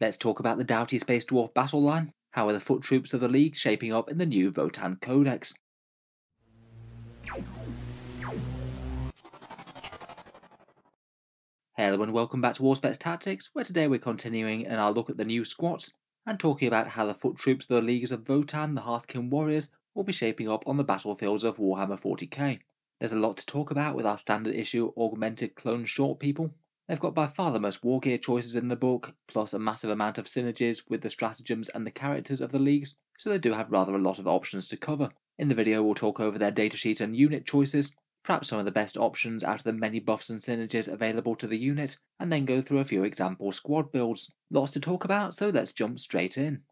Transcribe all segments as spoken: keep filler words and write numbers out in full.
Let's talk about the Doughty-based Dwarf battle line. How are the foot troops of the League shaping up in the new Votann Codex? Hello and welcome back to Auspex Tactics, where today we're continuing in our look at the new squads and talking about how the foot troops of the Leagues of Votann, the Hearthkyn Warriors, will be shaping up on the battlefields of Warhammer forty K. There's a lot to talk about with our standard issue augmented clone short people. They've got by far the most wargear choices in the book, plus a massive amount of synergies with the stratagems and the characters of the Leagues, so they do have rather a lot of options to cover. In the video we'll talk over their datasheet and unit choices, perhaps some of the best options out of the many buffs and synergies available to the unit, and then go through a few example squad builds. Lots to talk about, so let's jump straight in.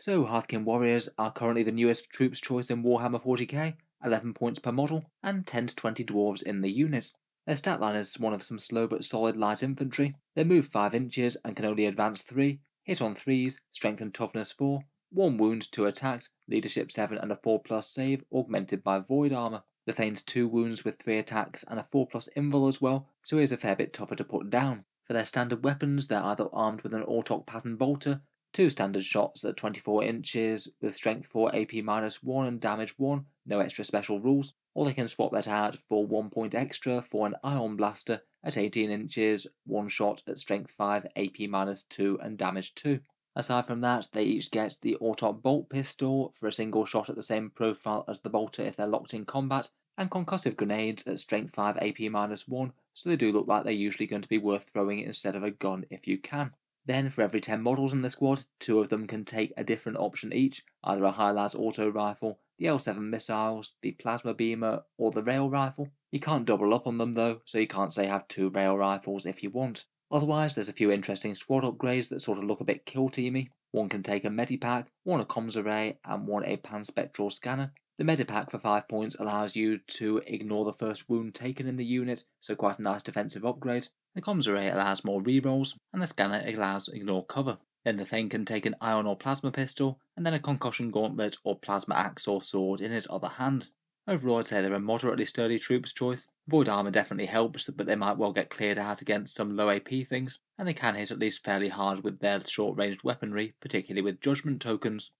So Hearthkyn Warriors are currently the newest troops choice in Warhammer forty K, eleven points per model, and ten to twenty dwarves in the unit. Their stat line is one of some slow but solid light infantry. They move five inches and can only advance three, hit on threes, strength and toughness four, one wound, two attacks, leadership seven and a four plus save augmented by void armor. The Thane's two wounds with three attacks and a four plus invul as well, so he is a fair bit tougher to put down. For their standard weapons, they're either armed with an Ortok pattern bolter, two standard shots at twenty-four inches with strength four, A P minus one and damage one, no extra special rules, or they can swap that out for one point extra for an Ion Blaster at eighteen inches, one shot at strength five, A P minus two and damage two. Aside from that, they each get the Ortok Bolt Pistol for a single shot at the same profile as the bolter if they're locked in combat, and concussive grenades at strength five, A P minus one, so they do look like they're usually going to be worth throwing instead of a gun if you can. Then for every ten models in the squad, two of them can take a different option each, either a HYLas Auto Rifle, the L seven missiles, the Plasma Beamer or the Rail Rifle. You can't double up on them though, so you can't say have two Rail Rifles if you want. Otherwise there's a few interesting squad upgrades that sort of look a bit kill teamy. One can take a Medipack, one a Comms Array and one a Panspectral Scanner. The Medipack for five points allows you to ignore the first wound taken in the unit, so quite a nice defensive upgrade. The Comms Array allows more rerolls, and the Scanner allows ignore cover. Then the Thane can take an Ion or Plasma Pistol, and then a Concussion Gauntlet or Plasma Axe or Sword in his other hand. Overall I'd say they're a moderately sturdy troops choice. Void Armor definitely helps, but they might well get cleared out against some low A P things, and they can hit at least fairly hard with their short-ranged weaponry, particularly with Judgment tokens.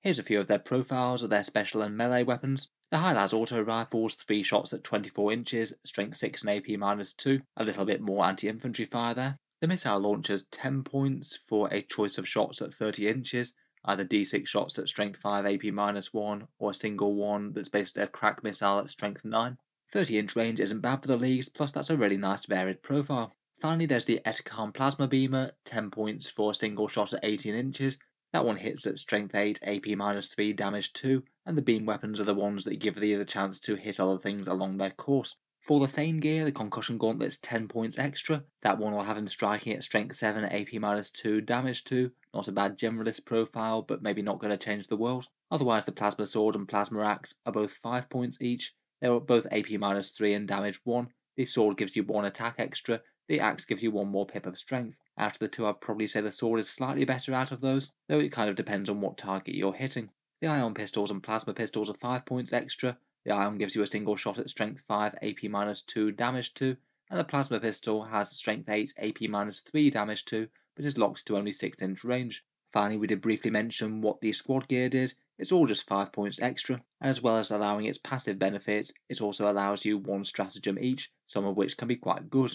Here's a few of their profiles of their special and melee weapons. The HYLas Auto Rifles, three shots at twenty-four inches, strength six and A P minus two, a little bit more anti-infantry fire there. The missile launchers, ten points for a choice of shots at thirty inches, either D six shots at strength five, A P minus one, or a single one that's basically a crack missile at strength nine. thirty inch range isn't bad for the Leagues, plus that's a really nice varied profile. Finally there's the Etikon Plasma Beamer, ten points for a single shot at eighteen inches. That one hits at strength eight, A P minus three, damage two, and the beam weapons are the ones that give thee the chance to hit other things along their course. For the Thane gear, the Concussion Gauntlet's ten points extra. That one will have him striking at strength seven, A P minus two, damage two. Not a bad generalist profile, but maybe not going to change the world. Otherwise, the Plasma Sword and Plasma Axe are both five points each. They're both A P minus three and damage one. The Sword gives you one attack extra. The Axe gives you one more pip of strength. Out of the two, I'd probably say the Sword is slightly better out of those, though it kind of depends on what target you're hitting. The Ion Pistols and Plasma Pistols are five points extra. The Ion gives you a single shot at strength five, A P minus two, damage two, and the Plasma Pistol has strength eight, A P minus three, damage two, but is locked to only six inch range. Finally, we did briefly mention what the squad gear did. It's all just five points extra, and as well as allowing its passive benefits, it also allows you one stratagem each, some of which can be quite good.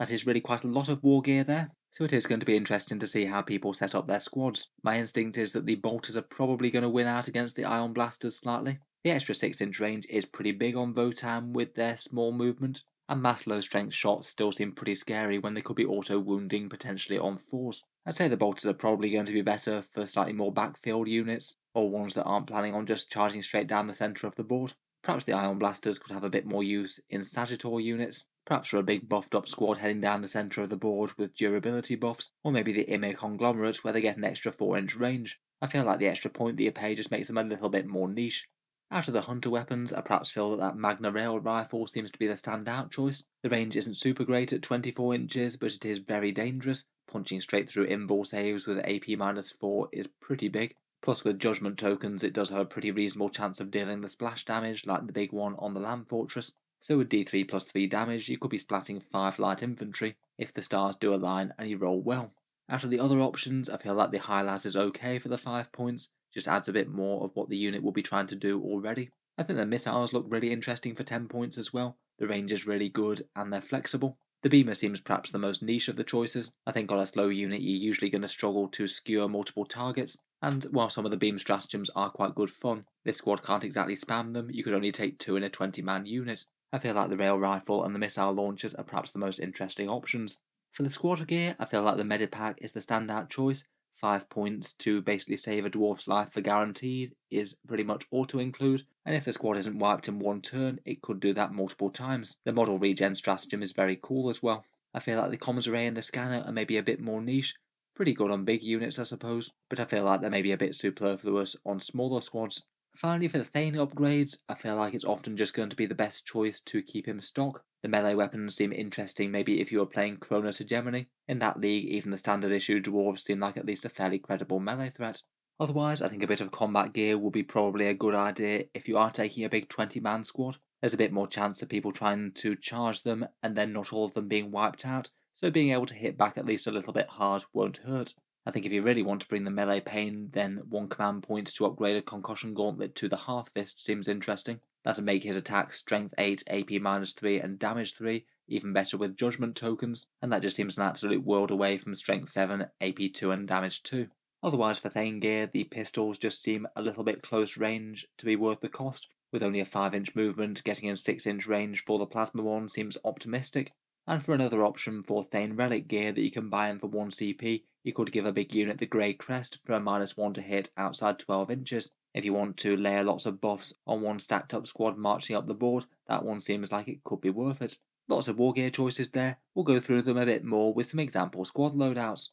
That is really quite a lot of war gear there, so it is going to be interesting to see how people set up their squads. My instinct is that the bolters are probably going to win out against the Ion Blasters slightly. The extra six inch range is pretty big on Votann with their small movement, and mass low strength shots still seem pretty scary when they could be auto wounding potentially on fours. I'd say the bolters are probably going to be better for slightly more backfield units, or ones that aren't planning on just charging straight down the centre of the board. Perhaps the Ion Blasters could have a bit more use in Sagitaur units. Perhaps for a big buffed up squad heading down the centre of the board with durability buffs, or maybe the Ymyr Conglomerate where they get an extra four inch range. I feel like the extra point that you pay just makes them a little bit more niche. Out of the hunter weapons, I perhaps feel that that Magna Rail Rifle seems to be the standout choice. The range isn't super great at twenty-four inches, but it is very dangerous. Punching straight through invul saves with A P minus four is pretty big. Plus with judgment tokens it does have a pretty reasonable chance of dealing the splash damage like the big one on the Land Fortress. So with D three plus three damage, you could be splatting five light infantry. if the stars do align and you roll well. Out of the other options, I feel like the HYLas is okay for the five points, just adds a bit more of what the unit will be trying to do already. I think the missiles look really interesting for ten points as well. The range is really good and they're flexible. The beamer seems perhaps the most niche of the choices. I think on a slow unit you're usually going to struggle to skewer multiple targets, and while some of the beam stratagems are quite good fun, this squad can't exactly spam them. You could only take two in a twenty man unit. I feel like the rail rifle and the missile launchers are perhaps the most interesting options. For the squad gear, I feel like the Medipack is the standout choice. five points to basically save a dwarf's life for guaranteed is pretty much auto-include, and if the squad isn't wiped in one turn, it could do that multiple times. The model regen stratagem is very cool as well. I feel like the comms array and the scanner are maybe a bit more niche, pretty good on big units I suppose, but I feel like they're maybe a bit superfluous on smaller squads. Finally, for the Thane upgrades, I feel like it's often just going to be the best choice to keep him stock. The melee weapons seem interesting maybe if you were playing Kronus Hegemony. In that league, even the standard issue dwarves seem like at least a fairly credible melee threat. Otherwise, I think a bit of combat gear will be probably a good idea if you are taking a big twenty man squad. There's a bit more chance of people trying to charge them and then not all of them being wiped out, so being able to hit back at least a little bit hard won't hurt. I think if you really want to bring the melee pain, then one command point to upgrade a Concussion Gauntlet to the Hearthfist seems interesting. That'll make his attack strength eight, A P minus three and damage three, even better with judgment tokens, and that just seems an absolute world away from strength seven, A P two and damage two. Otherwise for Thane gear, the pistols just seem a little bit close range to be worth the cost. With only a five inch movement, getting in six inch range for the plasma one seems optimistic. And for another option for Thane relic gear that you can buy in for one C P, you could give a big unit the Grey Crest for a minus one to hit outside twelve inches. If you want to layer lots of buffs on one stacked up squad marching up the board, that one seems like it could be worth it. Lots of war gear choices there. We'll go through them a bit more with some example squad loadouts.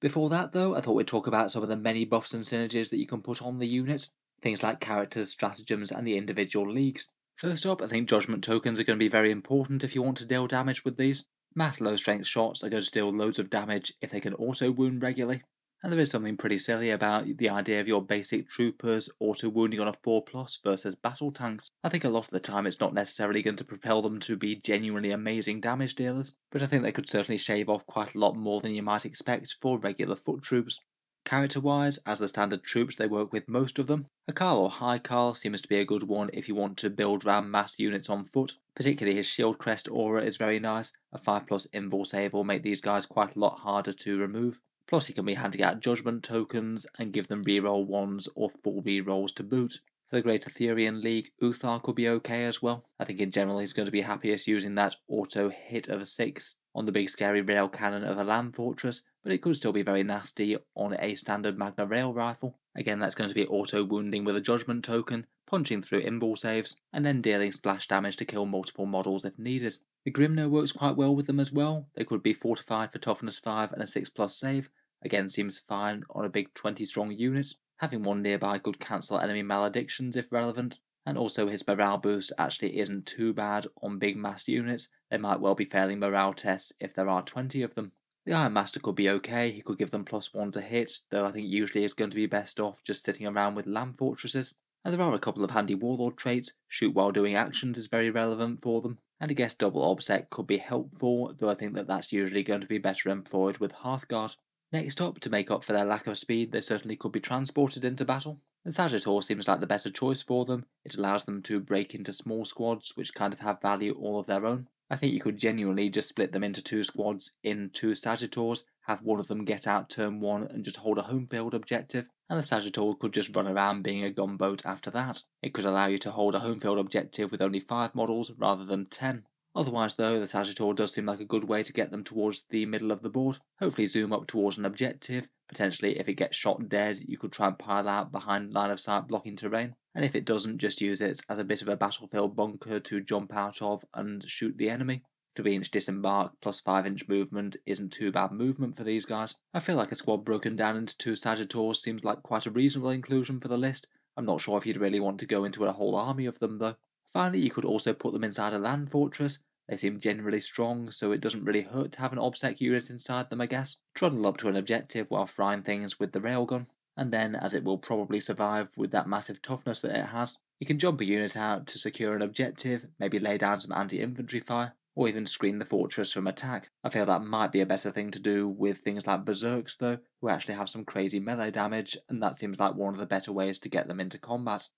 Before that though, I thought we'd talk about some of the many buffs and synergies that you can put on the unit. Things like characters, stratagems and the individual leagues. First up, I think judgment tokens are going to be very important if you want to deal damage with these. Mass low strength shots are going to deal loads of damage if they can auto wound regularly, and there is something pretty silly about the idea of your basic troopers auto wounding on a four plus versus battle tanks. I think a lot of the time it's not necessarily going to propel them to be genuinely amazing damage dealers, but I think they could certainly shave off quite a lot more than you might expect for regular foot troops. Character wise, as the standard troops they work with most of them, a Kâhl or High Kâhl seems to be a good one if you want to build round mass units on foot. Particularly his Shield Crest aura is very nice, a five plus invul save will make these guys quite a lot harder to remove. Plus he can be handing out judgment tokens and give them reroll ones or full rerolls to boot. For the Greater Thurian League, Ûthar could be okay as well. I think in general he's going to be happiest using that auto hit of a six on the big scary rail cannon of a Land Fortress, but it could still be very nasty on a standard Magna Rail Rifle. Again, that's going to be auto-wounding with a judgment token, punching through invul saves, and then dealing splash damage to kill multiple models if needed. The Grimnyr works quite well with them as well. They could be fortified for toughness five and a six plus save. Again, seems fine on a big twenty strong unit. Having one nearby could cancel enemy maledictions if relevant, and also his morale boost actually isn't too bad on big mass units. They might well be failing morale tests if there are twenty of them. The Iron Master could be okay, he could give them plus one to hit, though I think usually it's going to be best off just sitting around with Land Fortresses. And there are a couple of handy Warlord traits. Shoot while doing actions is very relevant for them, and I guess double obsec could be helpful, though I think that that's usually going to be better employed with Hearthguard. Next up, to make up for their lack of speed, they certainly could be transported into battle. The Sagitaur seems like the better choice for them. It allows them to break into small squads which kind of have value all of their own. I think you could genuinely just split them into two squads in two Sagitaurs, have one of them get out turn one and just hold a home field objective, and the Sagitaur could just run around being a gunboat after that. It could allow you to hold a home field objective with only five models rather than ten. Otherwise though, the Sagitaur does seem like a good way to get them towards the middle of the board, hopefully zoom up towards an objective. Potentially if it gets shot dead you could try and pile out behind line of sight blocking terrain, and if it doesn't just use it as a bit of a battlefield bunker to jump out of and shoot the enemy. three inch disembark plus five inch movement isn't too bad movement for these guys. I feel like a squad broken down into two Sagitaurs seems like quite a reasonable inclusion for the list. I'm not sure if you'd really want to go into a whole army of them though. Finally, you could also put them inside a Land Fortress. They seem generally strong, so it doesn't really hurt to have an obsec unit inside them I guess. Trundle up to an objective while frying things with the railgun, and then, as it will probably survive with that massive toughness that it has, you can jump a unit out to secure an objective, maybe lay down some anti-infantry fire, or even screen the fortress from attack. I feel that might be a better thing to do with things like Berserkers though, who actually have some crazy melee damage, and that seems like one of the better ways to get them into combat.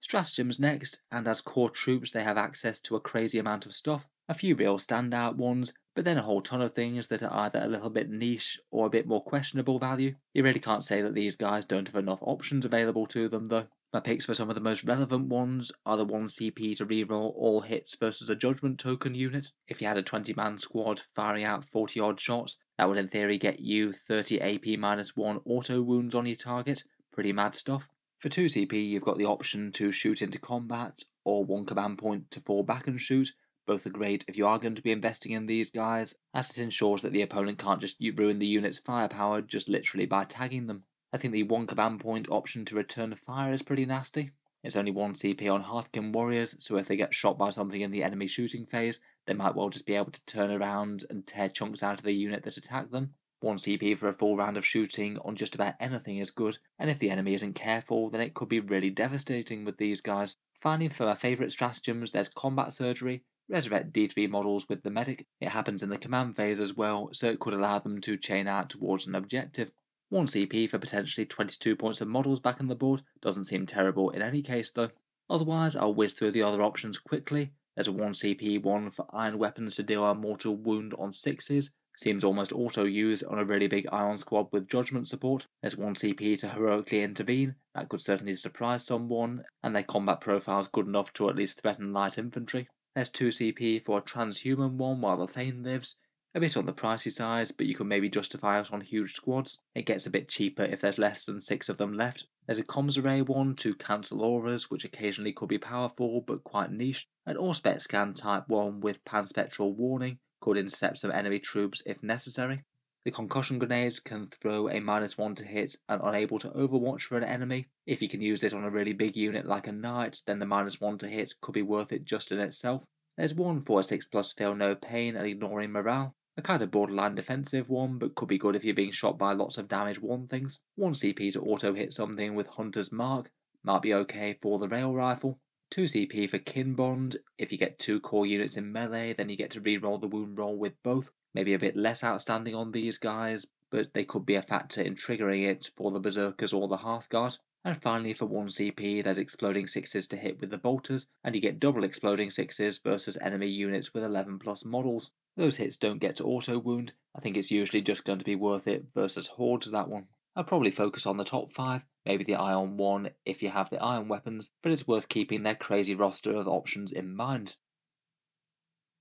Stratagems next, and as core troops they have access to a crazy amount of stuff, a few real standout ones, but then a whole ton of things that are either a little bit niche or a bit more questionable value. You really can't say that these guys don't have enough options available to them though. My picks for some of the most relevant ones are the one C P to reroll all hits versus a judgment token unit. If you had a twenty man squad firing out forty odd shots, that would in theory get you thirty A P minus one auto wounds on your target. Pretty mad stuff. For two C P you've got the option to shoot into combat, or one command point to fall back and shoot. Both are great if you are going to be investing in these guys, as it ensures that the opponent can't just ruin the unit's firepower just literally by tagging them. I think the one command point option to return fire is pretty nasty. It's only one C P on Hearthkyn Warriors, so if they get shot by something in the enemy shooting phase, they might well just be able to turn around and tear chunks out of the unit that attacked them. one C P for a full round of shooting on just about anything is good, and if the enemy isn't careful then it could be really devastating with these guys. Finally, for my favourite stratagems, there's Combat Surgery. Resurrect D three models with the medic. It happens in the command phase as well, so it could allow them to chain out towards an objective. one C P for potentially twenty-two points of models back on the board doesn't seem terrible in any case though. Otherwise, I'll whiz through the other options quickly. There's a one C P one for iron weapons to deal a mortal wound on sixes. Seems almost auto-used on a really big iron squad with judgment support. There's one C P to heroically intervene, that could certainly surprise someone, and their combat profile's good enough to at least threaten light infantry. There's two C P for a transhuman one while the Thane lives. A bit on the pricey side, but you can maybe justify it on huge squads. It gets a bit cheaper if there's less than six of them left. There's a comms array one to cancel auras, which occasionally could be powerful but quite niche. An Auspex scan type one with panspectral warning, could intercept some enemy troops if necessary. The concussion grenades can throw a minus one to hit and unable to overwatch for an enemy. If you can use it on a really big unit like a knight, then the minus one to hit could be worth it just in itself. There's one for a six plus fail no pain and ignoring morale. A kind of borderline defensive one, but could be good if you're being shot by lots of damage one things. one C P to auto hit something with Hunter's Mark, might be okay for the rail rifle. two C P for Kin Bond. If you get two core units in melee, then you get to reroll the wound roll with both. Maybe a bit less outstanding on these guys, but they could be a factor in triggering it for the Berserkers or the Hearthguard. And finally for one C P, there's exploding sixes to hit with the bolters, and you get double exploding sixes versus enemy units with eleven plus models. Those hits don't get to auto wound. I think it's usually just going to be worth it versus hordes, that one. I'll probably focus on the top five, maybe the iron one if you have the iron weapons, but it's worth keeping their crazy roster of options in mind.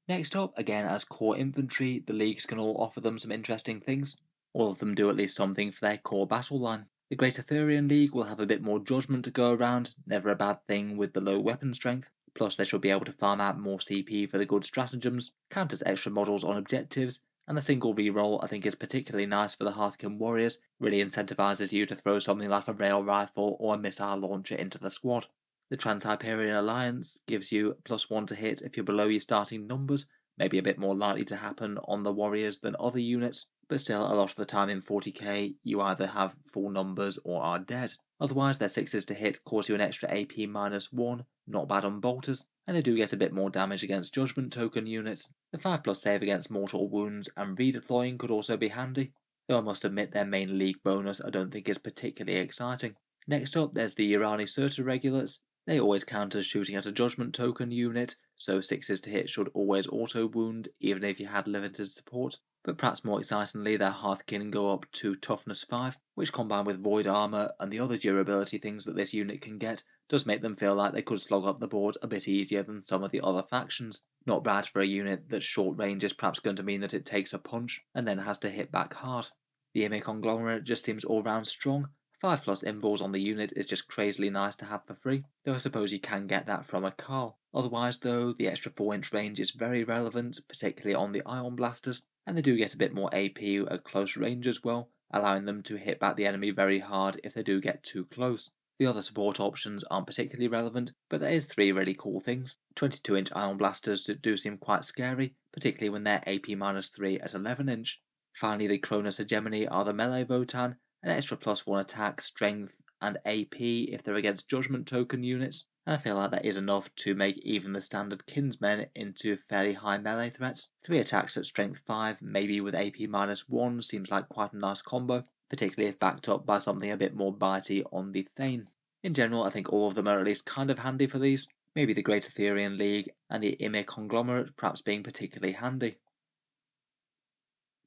Next up, again as core infantry, the leagues can all offer them some interesting things. All of them do at least something for their core battle line. The Greater Thurian League will have a bit more judgment to go around, never a bad thing with the low weapon strength. Plus they should be able to farm out more C P for the good stratagems, counters extra models on objectives, and the single reroll I think is particularly nice for the Hearthkyn Warriors, really incentivises you to throw something like a rail rifle or a missile launcher into the squad. The Trans-Hyperian Alliance gives you plus one to hit if you're below your starting numbers, maybe a bit more likely to happen on the Warriors than other units, but still a lot of the time in forty K you either have full numbers or are dead. Otherwise their sixes to hit cause you an extra A P minus one, not bad on bolters, and they do get a bit more damage against judgment token units. The five plus save against mortal wounds and redeploying could also be handy, though I must admit their main league bonus I don't think is particularly exciting. Next up there's the Urani Sota Regulates. They always counter shooting at a judgment token unit, so sixes to hit should always auto wound even if you had limited support. But perhaps more excitingly their Hearthkin go up to toughness five, which combined with void armor and the other durability things that this unit can get, does make them feel like they could slog up the board a bit easier than some of the other factions. Not bad for a unit that short range is perhaps going to mean that it takes a punch and then has to hit back hard. The I M E Conglomerate just seems all round strong. five plus invuls on the unit is just crazily nice to have for free, though I suppose you can get that from a Kâhl. Otherwise though, the extra four inch range is very relevant, particularly on the ion blasters, and they do get a bit more A P at close range as well, allowing them to hit back the enemy very hard if they do get too close. The other support options aren't particularly relevant, but there is three really cool things. twenty-two inch ion blasters that do seem quite scary, particularly when they're A P minus three at eleven inch. Finally, the Kronus Hegemony are the melee Votann, an extra plus one attack, strength and A P if they're against judgment token units, and I feel like that is enough to make even the standard Kinsmen into fairly high melee threats. Three attacks at strength five, maybe with A P minus one, seems like quite a nice combo, particularly if backed up by something a bit more bitey on the Thane. In general, I think all of them are at least kind of handy for these, maybe the Greater Thurian League and the Ymyr Conglomerate perhaps being particularly handy.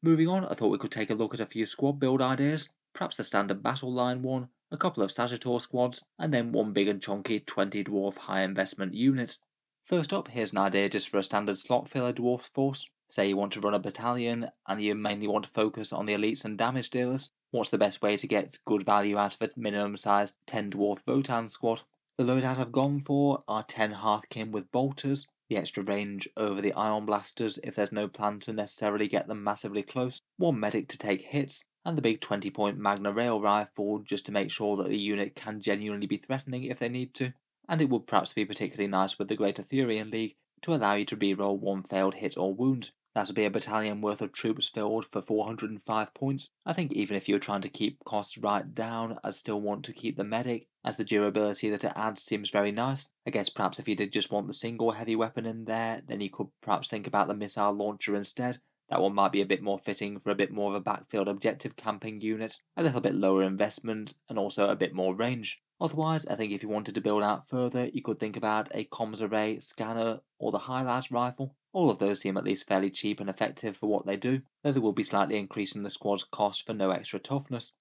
Moving on, I thought we could take a look at a few squad build ideas, perhaps the standard battle line one, a couple of Sagitaur squads, and then one big and chunky twenty dwarf high investment unit. First up, here's an idea just for a standard slot filler dwarf force. Say you want to run a battalion and you mainly want to focus on the elites and damage dealers. What's the best way to get good value out of a minimum sized ten dwarf Votann squad? The loadout I've gone for are ten Hearthkyn with bolters, the extra range over the ion blasters if there's no plan to necessarily get them massively close, one medic to take hits, and the big twenty point Magna Rail Rifle just to make sure that the unit can genuinely be threatening if they need to. And it would perhaps be particularly nice with the Greater Thurian League to allow you to reroll one failed hit or wound. That'd be a battalion worth of troops filled for four hundred and five points. I think even if you're trying to keep costs right down, I'd still want to keep the medic, as the durability that it adds seems very nice. I guess perhaps if you did just want the single heavy weapon in there, then you could perhaps think about the missile launcher instead. That one might be a bit more fitting for a bit more of a backfield objective camping unit, a little bit lower investment, and also a bit more range. Otherwise, I think if you wanted to build out further, you could think about a comms array, scanner, or the HYLas rifle. All of those seem at least fairly cheap and effective for what they do, though they will be slightly increasing the squad's cost for no extra toughness.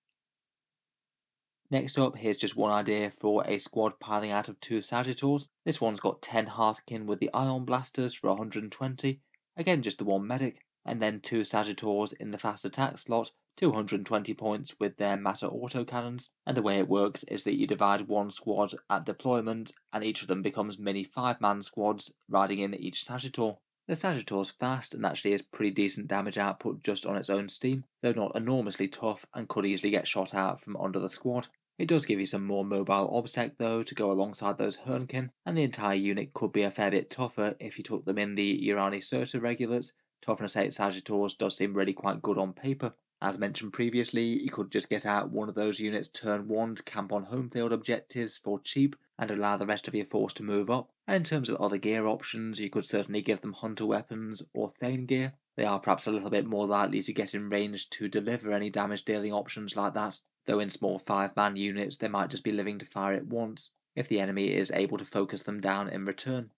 Next up, here's just one idea for a squad piling out of two Sagitaurs. This one's got ten Hearthkyn with the ion blasters for one hundred and twenty, again just the one medic, and then two Sagitaurs in the fast attack slot, two hundred and twenty points with their matter autocannons, and the way it works is that you divide one squad at deployment, and each of them becomes mini five man squads riding in each Sagitaur. The Sagitaur's fast and actually is pretty decent damage output just on its own steam, though not enormously tough and could easily get shot out from under the squad. It does give you some more mobile obsec though to go alongside those Hearthkyn, and the entire unit could be a fair bit tougher if you took them in the Urani Sota Regulates. Toughness eight Sagitaurs does seem really quite good on paper. As mentioned previously, you could just get out one of those units turn one to camp on home field objectives for cheap and allow the rest of your force to move up. And in terms of other gear options, you could certainly give them hunter weapons or Thane gear. They are perhaps a little bit more likely to get in range to deliver any damage dealing options like that, though in small five man units they might just be living to fire at once, if the enemy is able to focus them down in return.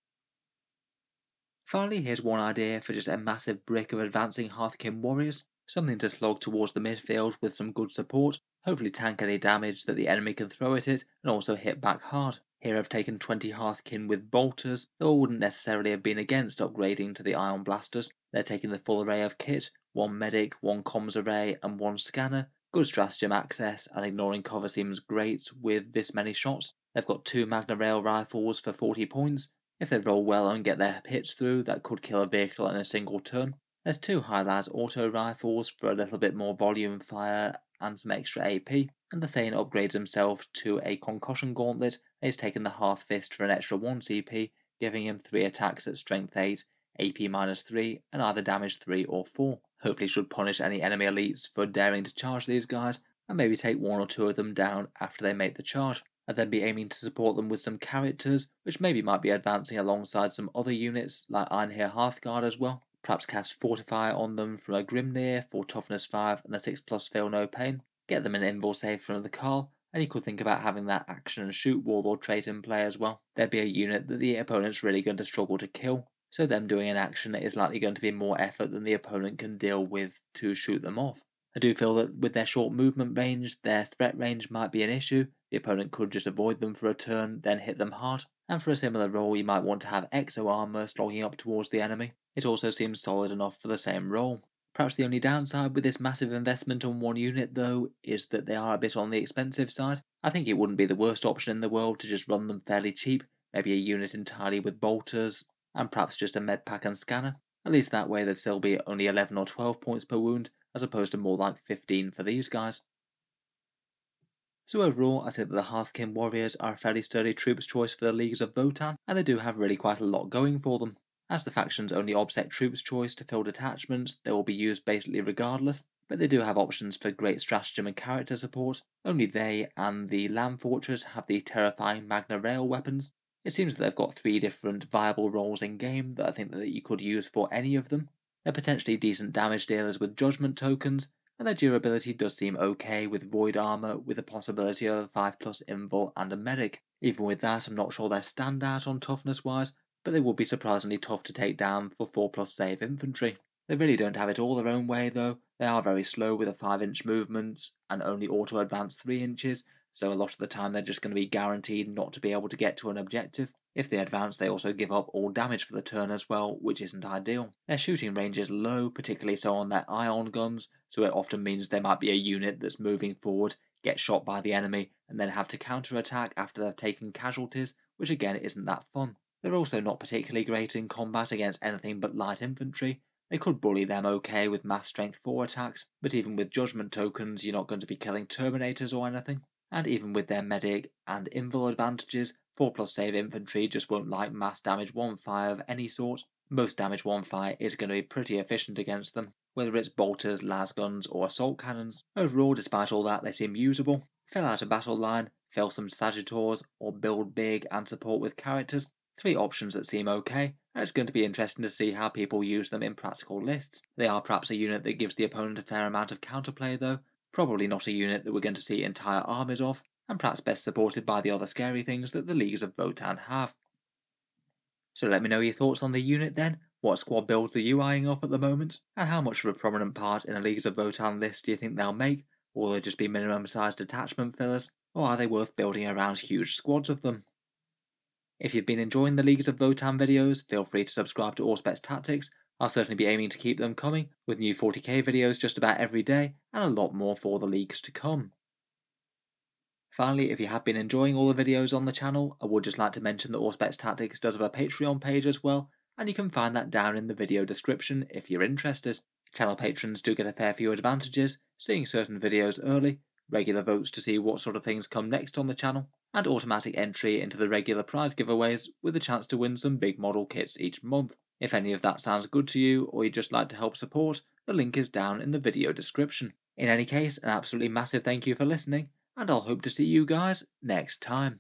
Finally, here's one idea for just a massive brick of advancing Hearthkyn Warriors. Something to slog towards the midfield with some good support, hopefully tank any damage that the enemy can throw at it, and also hit back hard. Here I've taken twenty Hearthkyn with bolters, though I wouldn't necessarily have been against upgrading to the ion blasters. They're taking the full array of kit, one medic, one comms array, and one scanner. Good stratagem access and ignoring cover seems great with this many shots. They've got two Magna Rail Rifles for forty points. If they roll well and get their hits through, that could kill a vehicle in a single turn. There's two HYLas Auto Rifles for a little bit more volume fire and some extra A P, and the Thane upgrades himself to a Concussion Gauntlet and he's taken the Hearthfist for an extra one C P, giving him three attacks at strength eight, A P minus three, and either damage three or four. Hopefully should punish any enemy elites for daring to charge these guys, and maybe take one or two of them down after they make the charge. I'd then be aiming to support them with some characters, which maybe might be advancing alongside some other units like Einherjar Hearthguard as well. Perhaps cast Fortify on them from a Grimnyr for toughness five and a six plus feel no pain. Get them an invul save from the Kâhl, and you could think about having that action and shoot warlord trait in play as well. There'd be a unit that the opponent's really going to struggle to kill, so them doing an action is likely going to be more effort than the opponent can deal with to shoot them off. I do feel that with their short movement range, their threat range might be an issue. The opponent could just avoid them for a turn, then hit them hard. And for a similar role, you might want to have Exo Armor slogging up towards the enemy. It also seems solid enough for the same role. Perhaps the only downside with this massive investment on one unit though is that they are a bit on the expensive side. I think it wouldn't be the worst option in the world to just run them fairly cheap, maybe a unit entirely with bolters, and perhaps just a med pack and scanner. At least that way there'd still be only eleven or twelve points per wound, as opposed to more like fifteen for these guys. So overall, I think that the Hearthkyn Warriors are a fairly sturdy troops choice for the Leagues of Votann, and they do have really quite a lot going for them. As the faction's only obsec troops choice to fill detachments, they will be used basically regardless, but they do have options for great stratagem and character support. Only they and the Land Fortress have the terrifying Magna Rail weapons, It seems that they've got three different viable roles in game that I think that you could use for any of them. They're potentially decent damage dealers with judgment tokens, and their durability does seem okay with void armor, with the possibility of a five plus invul and a medic. Even with that, I'm not sure they're standout on toughness wise, but they would be surprisingly tough to take down for four plus save infantry. They really don't have it all their own way though. They are very slow with a five inch movement and only auto advance three inches, so a lot of the time they're just going to be guaranteed not to be able to get to an objective. If they advance, they also give up all damage for the turn as well, which isn't ideal. Their shooting range is low, particularly so on their ion guns, so it often means there might be a unit that's moving forward, get shot by the enemy, and then have to counter-attack after they've taken casualties, which again isn't that fun. They're also not particularly great in combat against anything but light infantry. They could bully them okay with mass strength four attacks, but even with judgment tokens you're not going to be killing terminators or anything. And even with their medic and invul advantages, four plus save infantry just won't like mass damage one fire of any sort. Most damage one fire is going to be pretty efficient against them, whether it's bolters, lasguns or assault cannons. Overall, despite all that, they seem usable. Fill out a battle line, fill some Sagitaurs, or build big and support with characters. Three options that seem okay, and it's going to be interesting to see how people use them in practical lists. They are perhaps a unit that gives the opponent a fair amount of counterplay though, probably not a unit that we're going to see entire armies of, and perhaps best supported by the other scary things that the Leagues of Votann have. So let me know your thoughts on the unit then. What squad builds are you eyeing up at the moment, and how much of a prominent part in a Leagues of Votann list do you think they'll make? Will they just be minimum sized detachment fillers, or are they worth building around huge squads of them? If you've been enjoying the Leagues of Votann videos, feel free to subscribe to Auspex Tactics. I'll certainly be aiming to keep them coming, with new forty K videos just about every day, and a lot more for the leagues to come. Finally, if you have been enjoying all the videos on the channel, I would just like to mention that Auspex Tactics does have a Patreon page as well, and you can find that down in the video description if you're interested. Channel patrons do get a fair few advantages, seeing certain videos early, regular votes to see what sort of things come next on the channel, and automatic entry into the regular prize giveaways with a chance to win some big model kits each month. If any of that sounds good to you, or you'd just like to help support, the link is down in the video description. In any case, an absolutely massive thank you for listening, and I'll hope to see you guys next time.